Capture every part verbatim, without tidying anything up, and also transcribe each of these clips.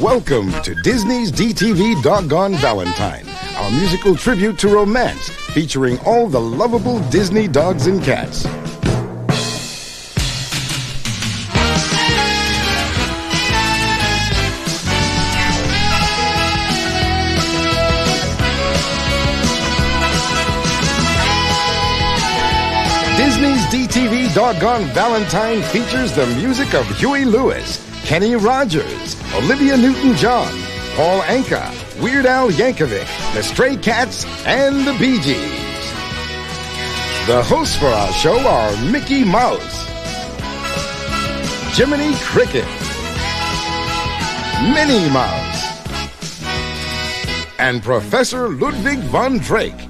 Welcome to Disney's D T V Doggone Valentine, our musical tribute to romance featuring all the lovable Disney dogs and cats. Disney's D T V Doggone Valentine features the music of Huey Lewis, Kenny Rogers, Olivia Newton-John, Paul Anka, Weird Al Yankovic, the Stray Cats, and the Bee Gees. The hosts for our show are Mickey Mouse, Jiminy Cricket, Minnie Mouse, and Professor Ludwig von Drake.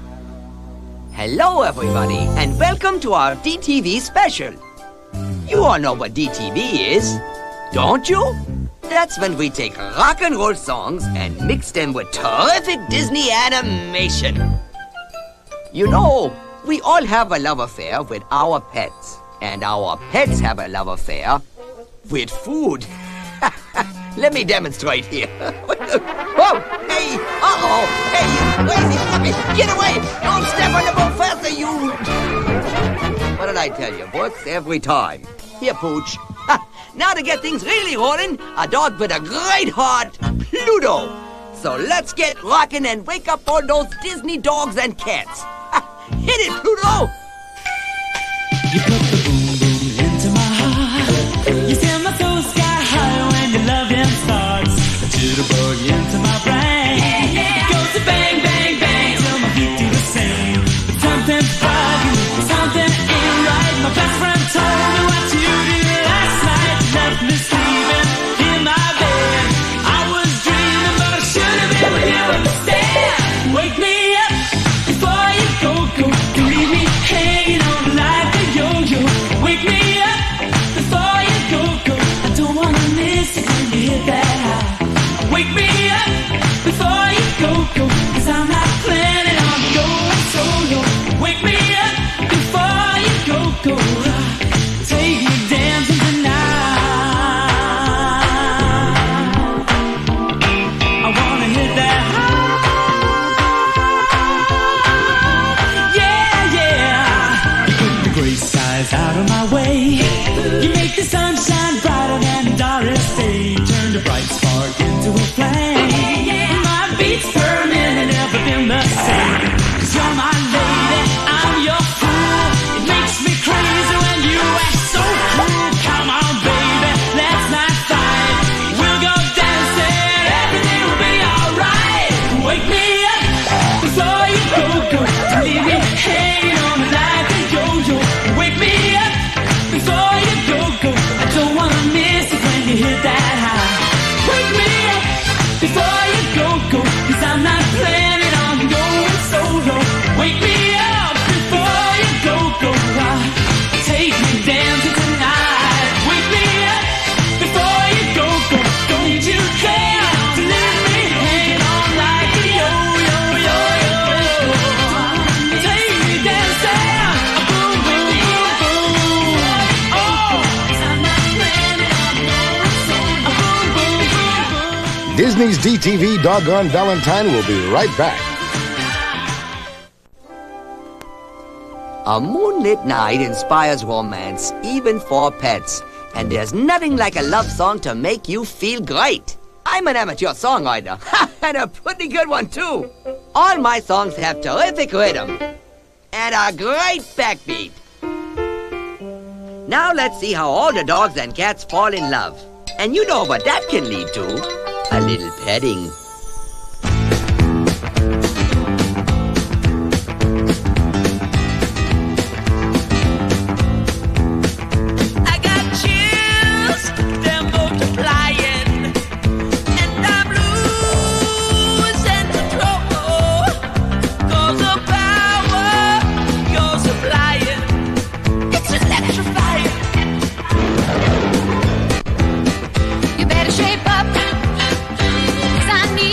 Hello, everybody, and welcome to our D T V special. You all know what D T V is, don't you? That's when we take rock and roll songs and mix them with terrific Disney animation. You know, we all have a love affair with our pets, and our pets have a love affair with food. Let me demonstrate here. Whoa! Hey! Uh-oh! Hey! Crazy puppy! Get away! Don't step on the professor, you! What did I tell you? Works every time. Here, Pooch. Ha! Now to get things really rolling, a dog with a great heart, Pluto. So let's get rocking and wake up all those Disney dogs and cats. Ha! Hit it, Pluto! You put the boom-boom into my heart. You send my soul sky high when your loving starts. A jitterbug into my brain. It goes to bang, bang, bang till my feet do the same. Something foggy, something ain't right. My best friend told me what you did last night. Left me sleeping in my bed. I was dreaming, but I should have been with you instead. Wake me up before you go, go. Don't leave me hanging on like a yo-yo. Wake me up before you go, go. I don't want to miss you when you hit that high. Wake me up before you go, go. Cause I'm not planning on going solo. Wake me up before you go, go. Take me dancing tonight. I wanna hit that high. Yeah, yeah. You put the gray skies out of my way. You make the sunshine brighter than a Doris Day. Turn the bright spark into a flame. My beats per minute never been the same. Cause you're my lady, I'm your fool. It makes me crazy when you act so cool. Come on, baby, let's not fight. We'll go dancing, everything will be alright. Wake me up before you go, go. Don't leave me hanging on the line to yo-yo. Wake me up before you go, go. I don't wanna miss it when you hit that high. Wake me up before you go, go. Cause I'm not planning on going solo. Wake me up before you go, go. Take me dancing tonight. Wake me up before you go, go. Don't you care to let me hang on like a yo-yo, yo-yo. Take me dancing, a boom, boom, boom, boom. Oh, cause I'm not planning on going solo. A boom, boom, boom, boom. Disney's D T V Doggone Valentine will be right back. A moonlit night inspires romance, even for pets. And there's nothing like a love song to make you feel great. I'm an amateur songwriter, and a pretty good one too. All my songs have terrific rhythm and a great backbeat. Now let's see how all the dogs and cats fall in love. And you know what that can lead to. A little petting. Cause I need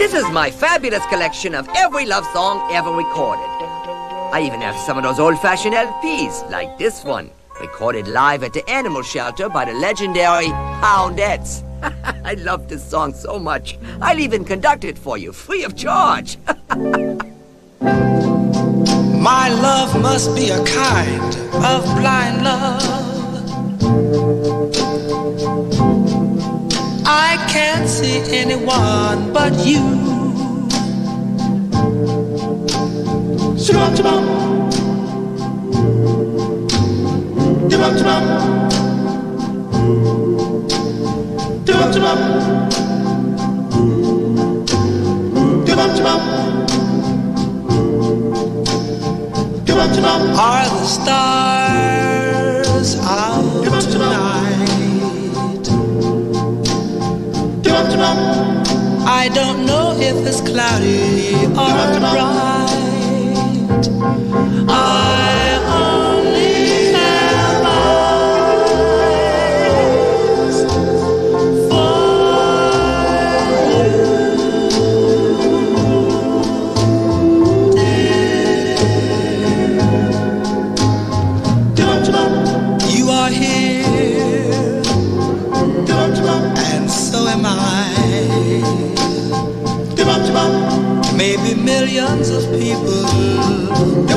This is my fabulous collection of every love song ever recorded. I even have some of those old-fashioned L Ps, like this one, recorded live at the animal shelter by the legendary Houndettes. I love this song so much, I'll even conduct it for you, free of charge. My love must be a kind of blind love. I can't see anyone but you. Are the stars out tonight? I don't know if it's cloudy or bright. I only have eyes for you. You are here, and so am I. Maybe millions of people go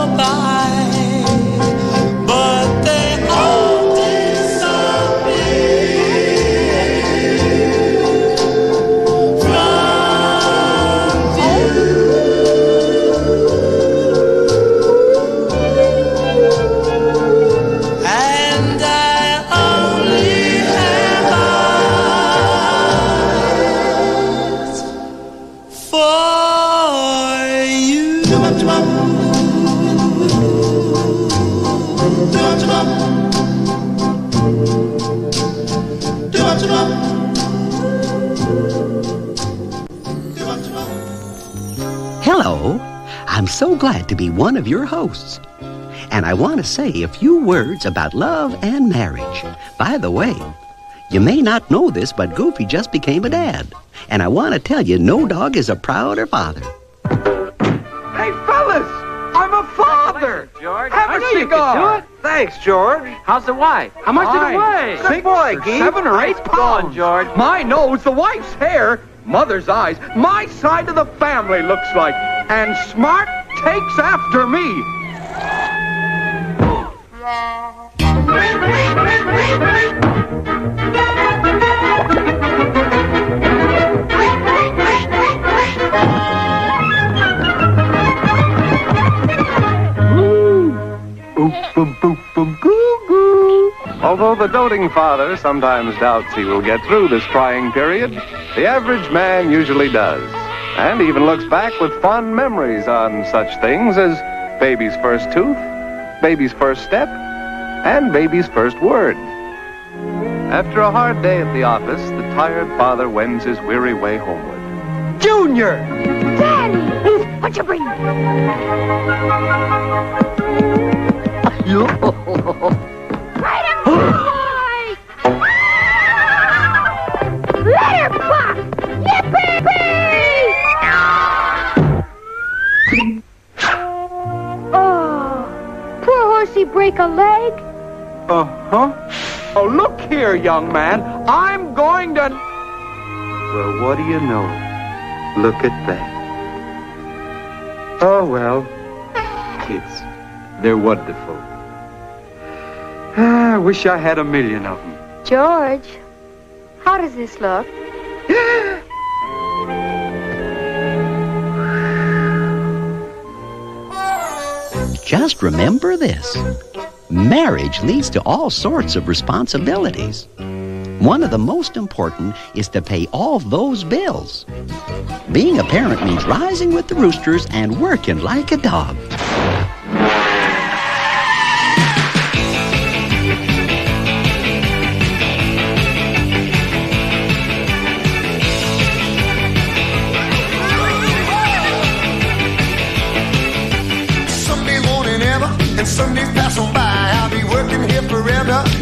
by, but they all disappear from view. And I only have eyes for Hello, I'm so glad to be one of your hosts. And I want to say a few words about love and marriage. By the way, you may not know this, but Goofy just became a dad. And I want to tell you, no dog is a prouder father. Hey, fellas, I'm a father. Congratulations, George. Have I a know cigar. You can do it. Thanks, George. How's the wife? How much did it weigh? Good boy, Geese. Seven or eight pounds, on, George. My nose, the wife's hair, mother's eyes. My side of the family looks like. And Smart takes after me. Boop, boop, boop, boop, goo, goo. Although the doting father sometimes doubts he will get through this trying period, the average man usually does, and even looks back with fond memories on such things as baby's first tooth, baby's first step, and baby's first word. After a hard day at the office, the tired father wends his weary way homeward. Junior! Daddy! What'd you bring? Right away! Break a leg? Uh-huh. Oh, look here, young man. I'm going to... Well, what do you know? Look at that. Oh, well. Kids. They're wonderful. I wish I had a million of them. George, how does this look? Just remember this. Marriage leads to all sorts of responsibilities. One of the most important is to pay all those bills. Being a parent means rising with the roosters and working like a dog.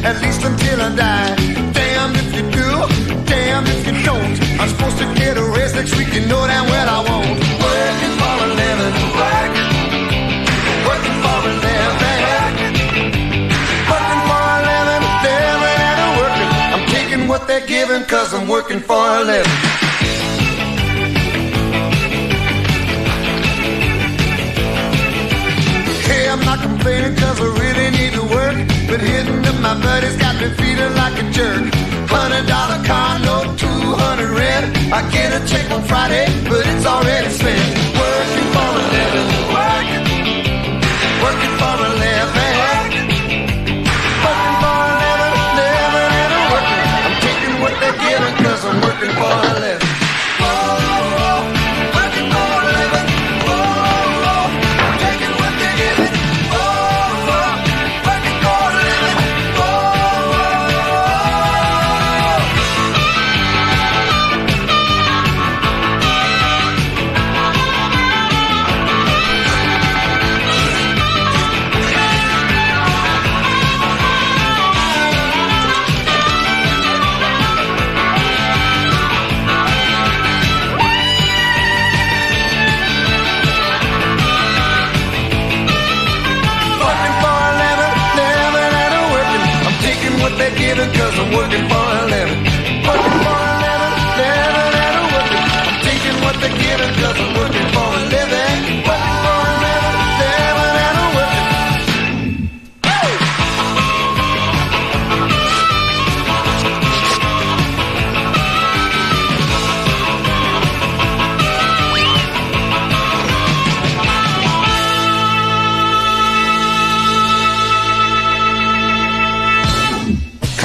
At least until I die. Damn if you do, damn if you don't. I'm supposed to get a raise next week. You know damn well I won't. Working for a living, working, working for a living, working for a living, living and I'm working. I'm taking what they're giving 'cause I'm working for a living. Hey, I'm not complaining 'cause I really need to work, but hitting up my buddies got me feeling like a jerk. Hundred dollar car note, two hundred red. I get a check on Friday, but it's already spent. Working for a living, working, working for a living, working for a living, living and I'm working. I'm taking what they're giving 'cause I'm working for a living.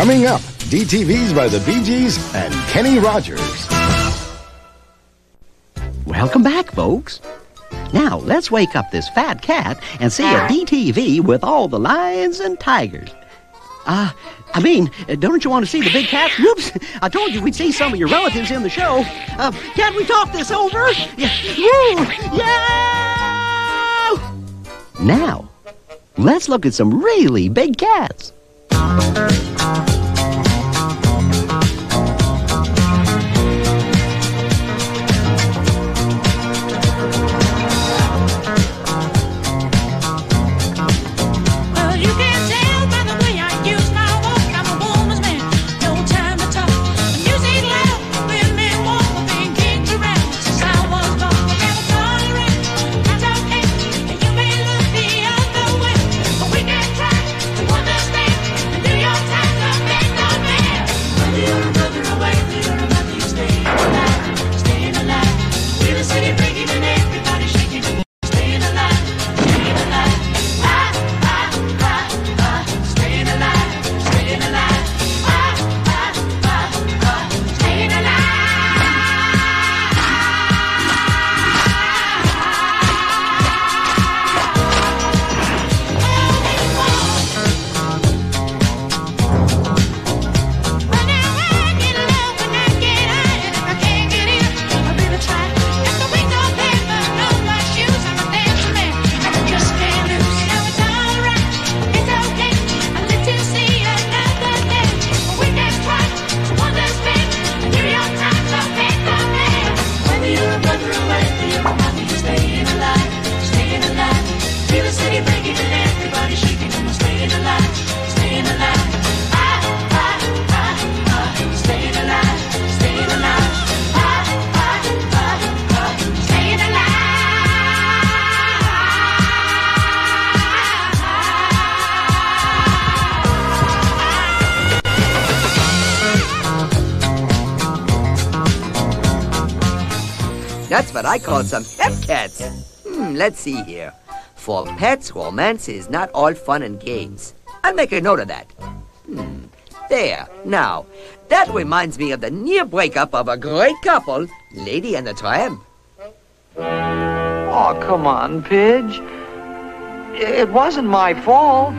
Coming up, D T Vs by the Bee Gees and Kenny Rogers. Welcome back, folks. Now, let's wake up this fat cat and see a D T V with all the lions and tigers. Uh, I mean, don't you want to see the big cat? Whoops, I told you we'd see some of your relatives in the show. Uh, can't we talk this over? Yeah. Woo! Yeah! Now, let's look at some really big cats. That's what I call some hep cats. Hmm, let's see here. For pets, romance is not all fun and games. I'll make a note of that. Hmm, there. Now, that reminds me of the near breakup of a great couple, Lady and the Tramp. Oh, come on, Pidge. It wasn't my fault.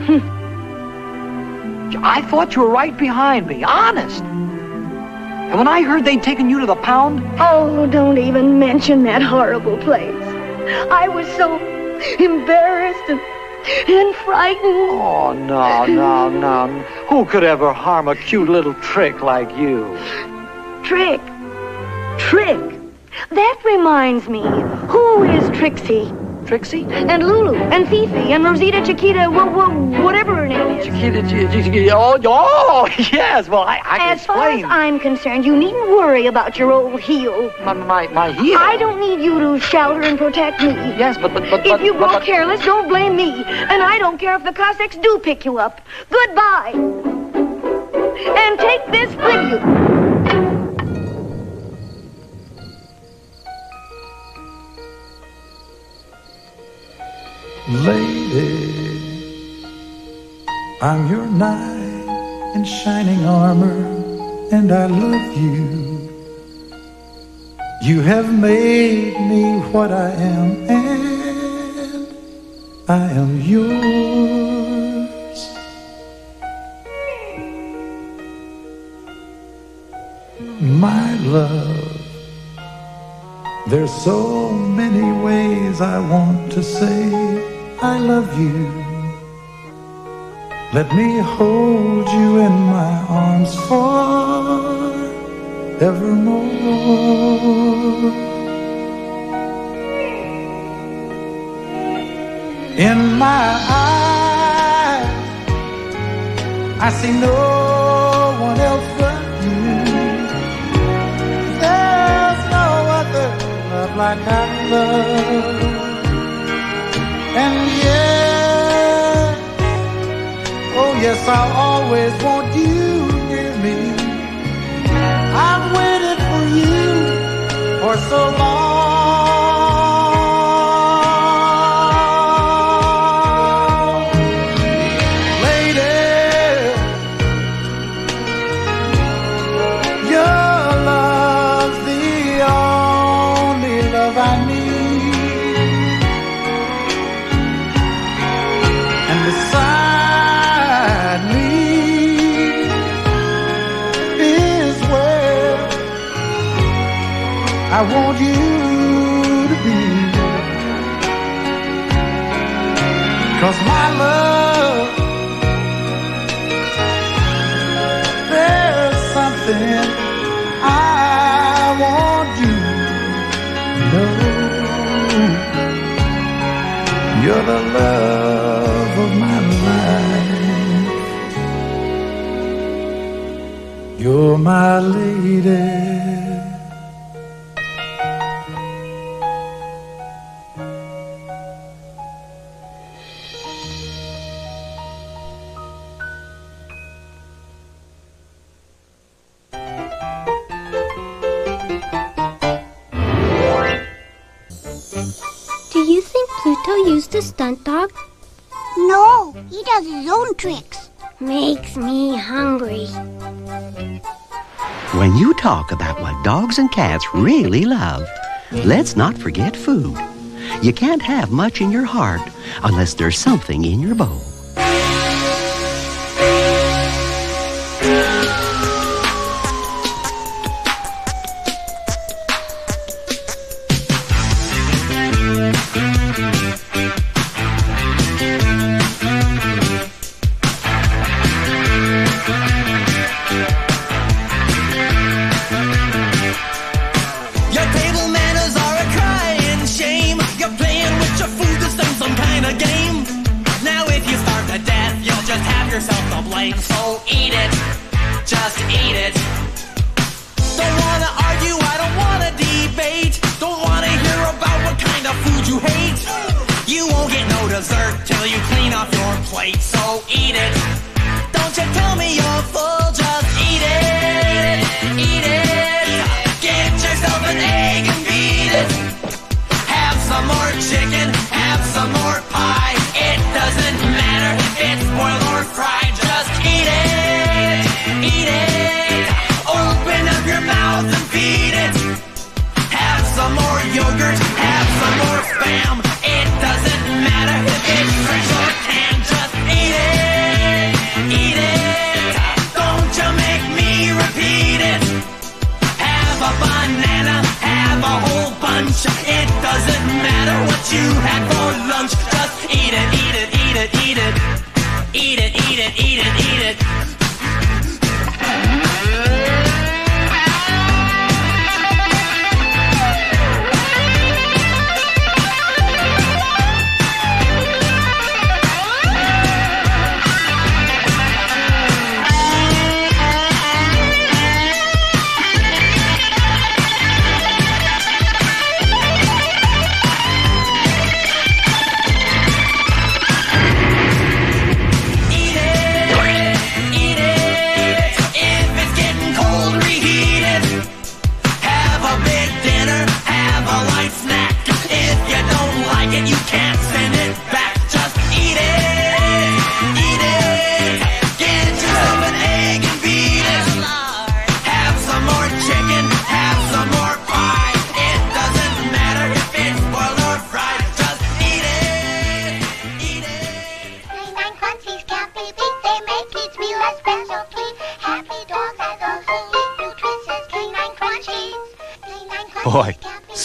I thought you were right behind me, honest. And when I heard they'd taken you to the pound... Oh, don't even mention that horrible place. I was so embarrassed and, and frightened. Oh, no, no, no. Who could ever harm a cute little trick like you? Trick? Trick? That reminds me. Who is Trixie? Trixie? And Lulu, and Fifi, and Rosita, Chiquita, wh wh whatever her name is. Chiquita, Chiquita, oh, oh, yes, well, I, I can as explain. As far as I'm concerned, you needn't worry about your old heel. My, my, my heel? I don't need you to shelter and protect me. Yes, but, but, but... If you grow but, but, careless, don't blame me. And I don't care if the Cossacks do pick you up. Goodbye. And take this with you. Lady, I'm your knight in shining armor, and I love you. You have made me what I am, and I am yours. My love, there's so many ways I want to say I love you. Let me hold you in my arms forevermore. In my eyes, I see no one else but you. There's no other love like I love. And yeah, oh yes, I'll always want you near me. I've waited for you for so long. Lady, your love's the only love I need. Beside me is where I want you to be, 'cause my love, there's something I want you to know. You're the love of my life. You're my lady. Do you think Pluto used a stunt dog? No, he does his own tricks. Makes me hungry. When you talk about what dogs and cats really love, let's not forget food. You can't have much in your heart unless there's something in your bowl.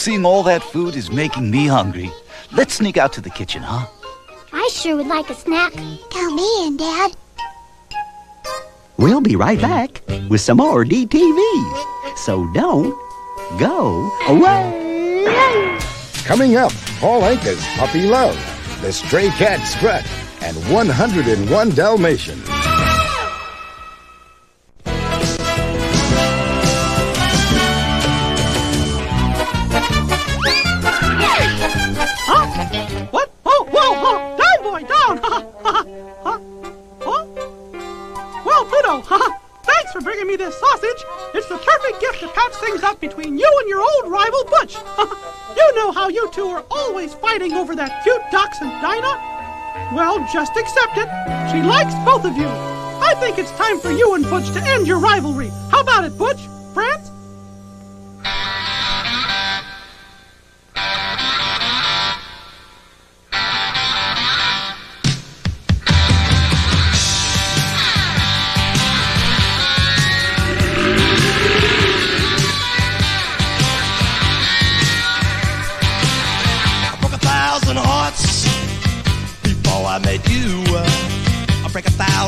Seeing all that food is making me hungry. Let's sneak out to the kitchen, huh? I sure would like a snack. Count me in, Dad. We'll be right back with some more D T V. So don't go away. Coming up, Paul Anka's Puppy Love, the Stray Cat Strut, and one oh one Dalmatians. This sausage, it's the perfect gift to patch things up between you and your old rival Butch. You know how you two are always fighting over that cute dachshund Dinah? Well, just accept it. She likes both of you. I think it's time for you and Butch to end your rivalry. How about it, Butch? Friends?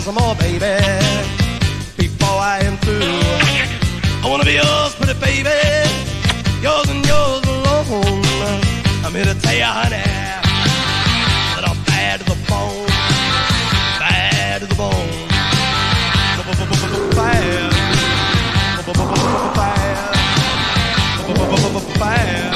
Some more, baby, before I am through. I wanna be yours, pretty baby, yours and yours alone. I'm here to tell you, honey, that I'm bad to the bone, bad to the bone, bad, bad, bad.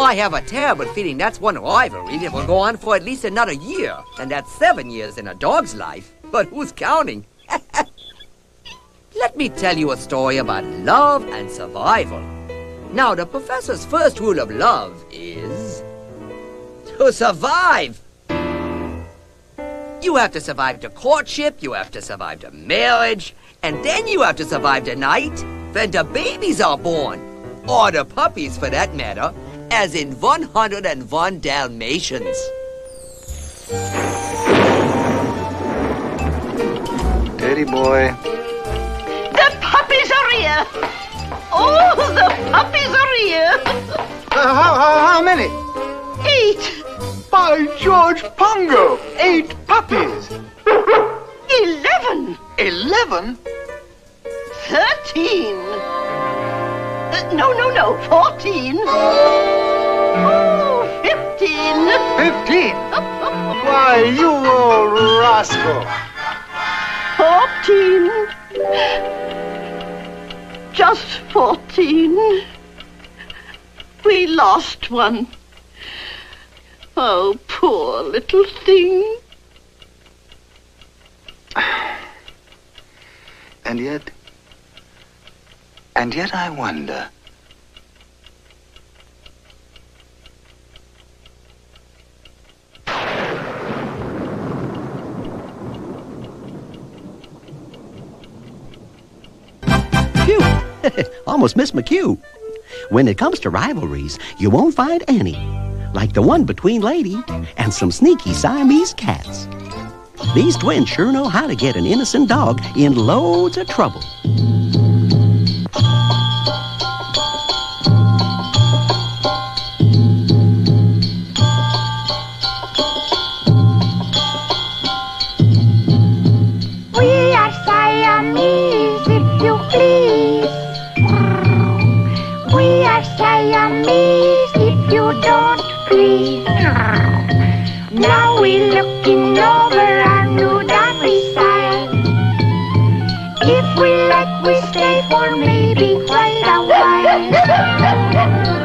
I have a terrible feeling that's one rivalry that will go on for at least another year, and that's seven years in a dog's life. But who's counting? Let me tell you a story about love and survival. Now, the professor's first rule of love is to survive. You have to survive the courtship, you have to survive the marriage, and then you have to survive the night when the babies are born, or the puppies for that matter, as in one oh one Dalmatians. Daddy boy. The puppies are here. Oh, the puppies are here. Uh, how, how, how many? Eight. By George, Pongo, eight puppies. Eleven. Eleven? Thirteen. Uh, no, no, no, fourteen. Oh, fifteen. Fifteen? Why, you old rascal. Fourteen. Just fourteen. We lost one. Oh, poor little thing. And yet... And yet I wonder. Phew! Almost missed my cue. When it comes to rivalries, you won't find any like the one between Lady and some sneaky Siamese cats. These twins sure know how to get an innocent dog in loads of trouble. Please. be amazed if you don't please. Now we're looking over our new doggy side. If we like, we stay for maybe quite a while.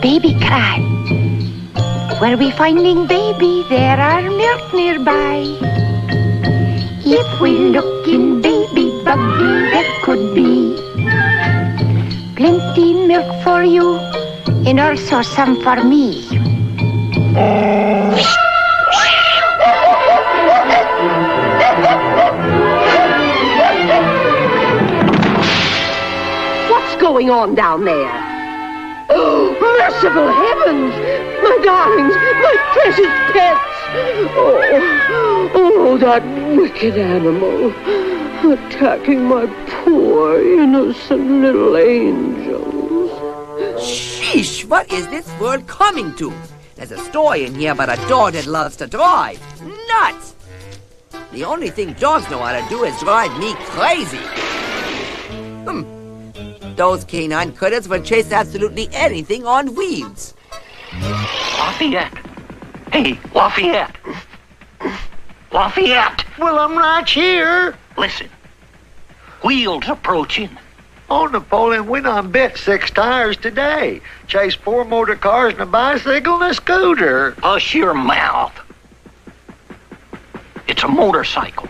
Baby cry. Where we finding baby? There are milk nearby. If we look in baby buggy, that could be plenty milk for you and also some for me. What's going on down there? Oh, merciful heavens! My darlings, my precious pets! Oh, oh, that wicked animal attacking my poor, innocent little angels. Sheesh, what is this world coming to? There's a story in here about a dog that loves to drive. Nuts! The only thing dogs know how to do is drive me crazy. Hmm. Those canine critters will chase absolutely anything on wheels. Lafayette. Hey, Lafayette. Lafayette. Well, I'm right here. Listen. Wheels approaching. Oh, Napoleon, we done bit six tires today. Chased four motor cars and a bicycle and a scooter. Hush your mouth. It's a motorcycle.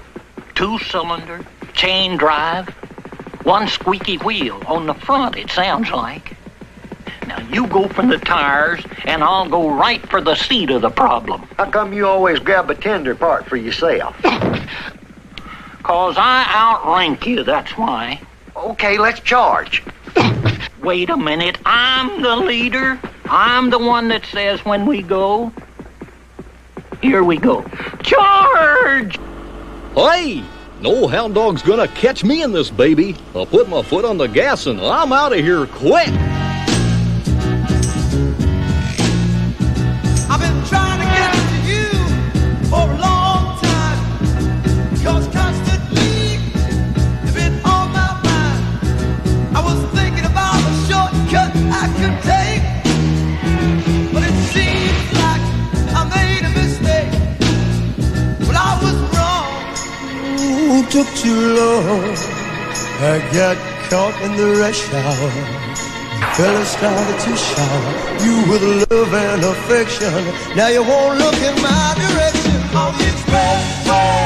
Two-cylinder, chain drive. One squeaky wheel on the front, it sounds like. Now, you go for the tires, and I'll go right for the seat of the problem. How come you always grab a tender part for yourself? Because I outrank you, that's why. Okay, let's charge. Wait a minute. I'm the leader. I'm the one that says when we go. Here we go. Charge! Oi! No hound dog's gonna catch me in this baby. I'll put my foot on the gas and I'm out of here quick. I've been trying to get to you for a long time. Cause constantly you've been on my mind. I was thinking about a shortcut I could take. But it seems like I made a mistake. Well, I was wrong. Took too long. I got caught in the rush hour. Fella started to shower you with love and affection. Now you won't look in my direction. On the expressway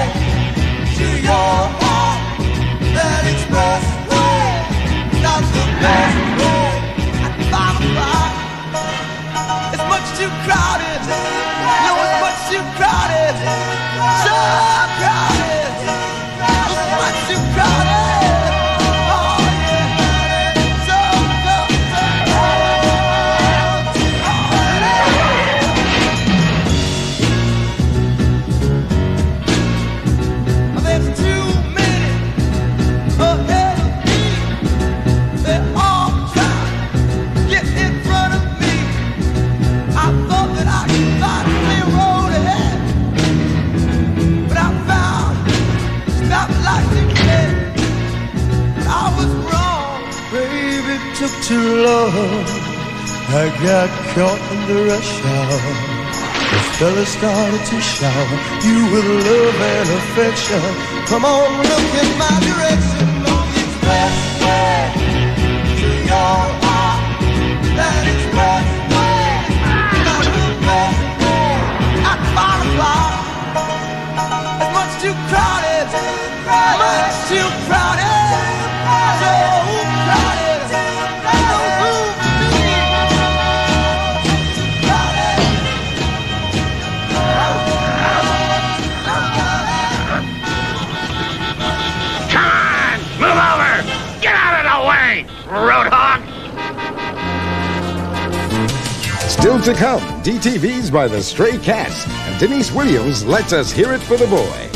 to your heart. That expressway, not the best way. At five o'clock, it's much too crowded. No, it's much too crowded. So crowded. You got it. Took too long. I got caught in the rush hour. The fella started to shower you with love and affection. Come on, look in my direction. On the expressway to your heart. That expressway, not the best way. At five o'clock, it's much too crowded. Much too crowded. Roadhog! Still to come, D T V's by the Stray Cats, and Deniece Williams lets us hear it for the boy.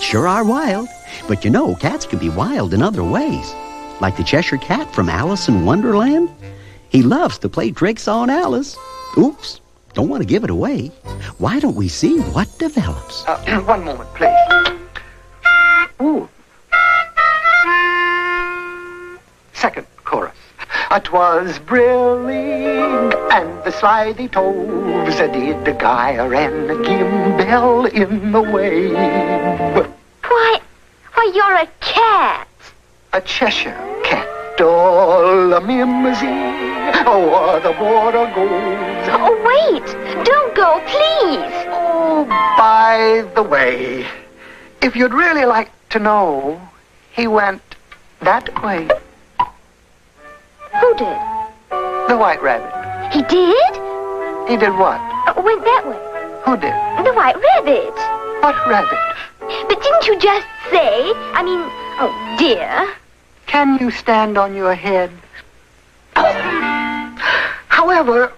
Sure are wild, but you know, cats can be wild in other ways. Like the Cheshire Cat from Alice in Wonderland. He loves to play tricks on Alice. Oops, don't want to give it away. Why don't we see what develops? Uh, one moment, please. Ooh. Second chorus. "'Twas brillig, and the slithy toves did the gyre and the gimbel in the wave." Why, you're a cat. A Cheshire cat. All a mimsy o'er the border goes. Oh, wait. Don't go, please. Oh, by the way, if you'd really like to know, he went that way. Who did? The white rabbit. He did? He did what? Uh, went that way. Who did? The white rabbit. What rabbit? But didn't you just say, I mean, oh dear. Can you stand on your head? However,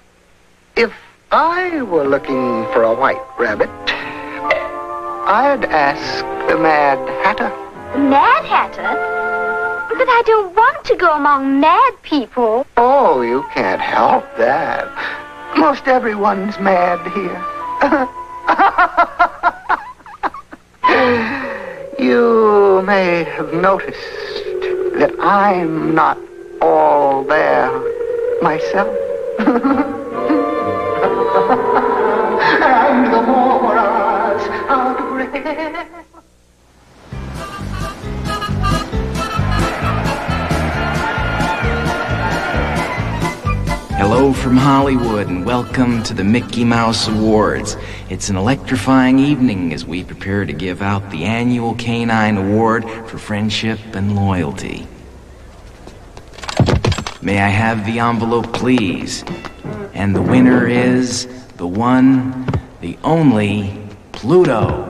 if I were looking for a white rabbit, I'd ask the Mad Hatter. Mad Hatter? But I don't want to go among mad people. Oh, you can't help that. Most everyone's mad here. You may have noticed that I'm not all there myself. And the moras are great. Hello from Hollywood and welcome to the Mickey Mouse Awards. It's an electrifying evening as we prepare to give out the annual Canine Award for Friendship and Loyalty. May I have the envelope, please? And the winner is the one, the only, Pluto.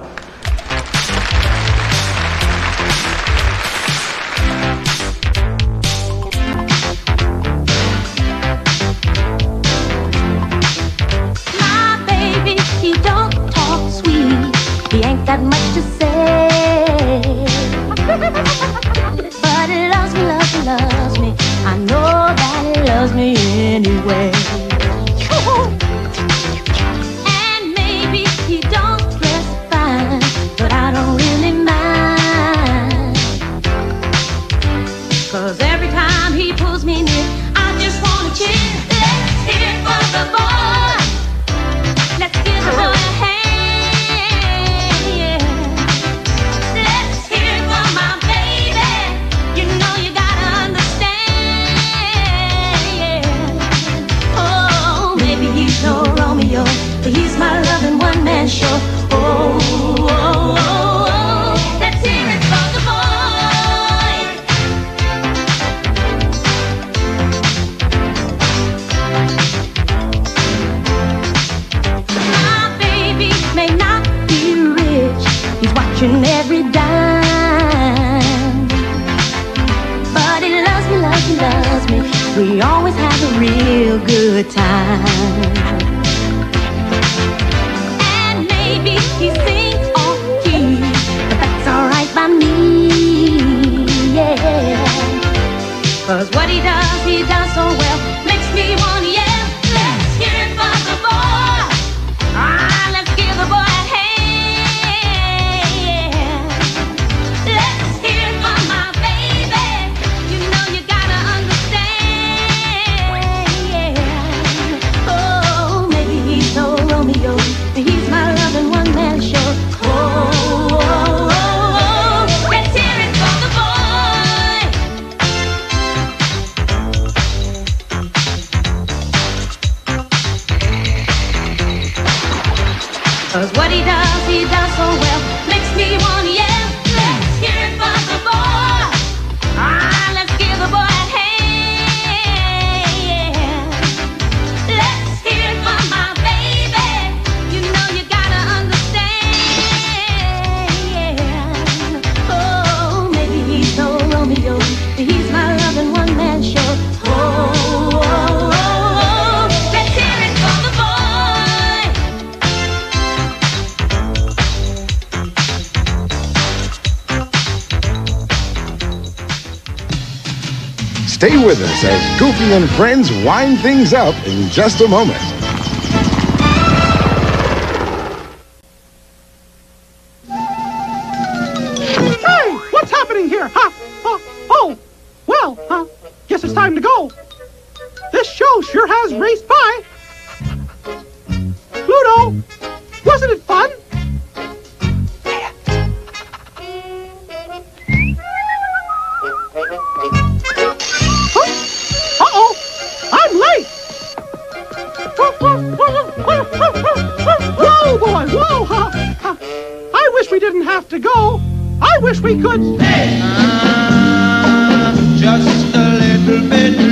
Stay with us as Goofy and friends wind things up in just a moment. Hey, what's happening here? Huh? Uh, oh, well, huh? Guess it's time to go. This show sure has raced by. Pluto, wasn't it fun? To go. I wish we could stay. Uh, just a little bit.